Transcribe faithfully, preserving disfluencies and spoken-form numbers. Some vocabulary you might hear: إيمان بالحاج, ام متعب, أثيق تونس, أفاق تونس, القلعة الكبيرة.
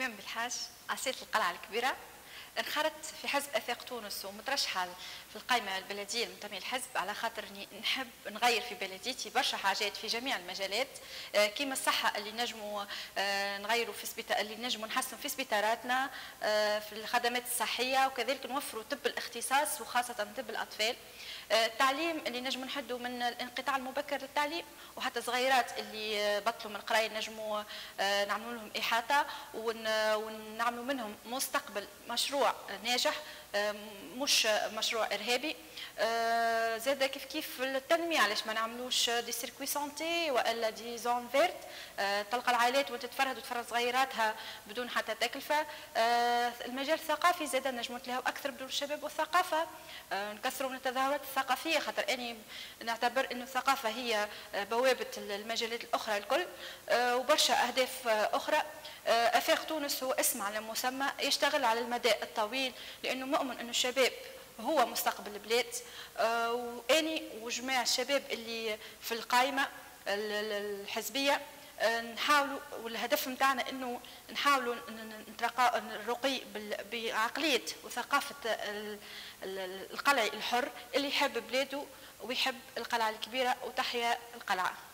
إيمان بالحاج عاصرة القلعة الكبيرة، انخرطت في حزب أثيق تونس ومترشحة في القائمة البلدية المنتمية للحزب على خاطر نحب نغير في بلديتي برشا حاجات في جميع المجالات، كيما الصحة اللي نجموا نغيروا في سبيتا... اللي نجموا نحسن في سبيطاراتنا في الخدمات الصحية، وكذلك نوفروا طب الاختصاص وخاصة طب الأطفال، التعليم اللي نجموا نحدوا من الانقطاع المبكر للتعليم، وحتى صغيرات اللي بطلوا من القراية نجموا نعملوا لهم إحاطة ونعملوا منهم مستقبل مشروع ناجح مش مشروع ارهابي. زاد كيف كيف التنميه، علاش ما نعملوش دي سيركوي سانتي والا دي زون فيرت، تلقى العائلات وتتفرهد وتفرهد صغيراتها بدون حتى تكلفه. المجال الثقافي زاد نجموا نتلاهوا اكثر بدور الشباب والثقافه، نكثروا من التظاهرات الثقافيه خاطر اني نعتبر انه الثقافه هي بوابه المجالات الاخرى الكل وبرشا اهداف اخرى. أفاق تونس هو اسم على مسمى، يشتغل على المدى الطويل لأنه مؤمن أن الشباب هو مستقبل البلاد، وأني وجماعة الشباب اللي في القائمة الحزبية نحاولوا، والهدف متاعنا أنه نحاولوا نرقي بعقلية وثقافة القلعي الحر اللي يحب بلاده ويحب القلعة الكبيرة، وتحيا القلعة.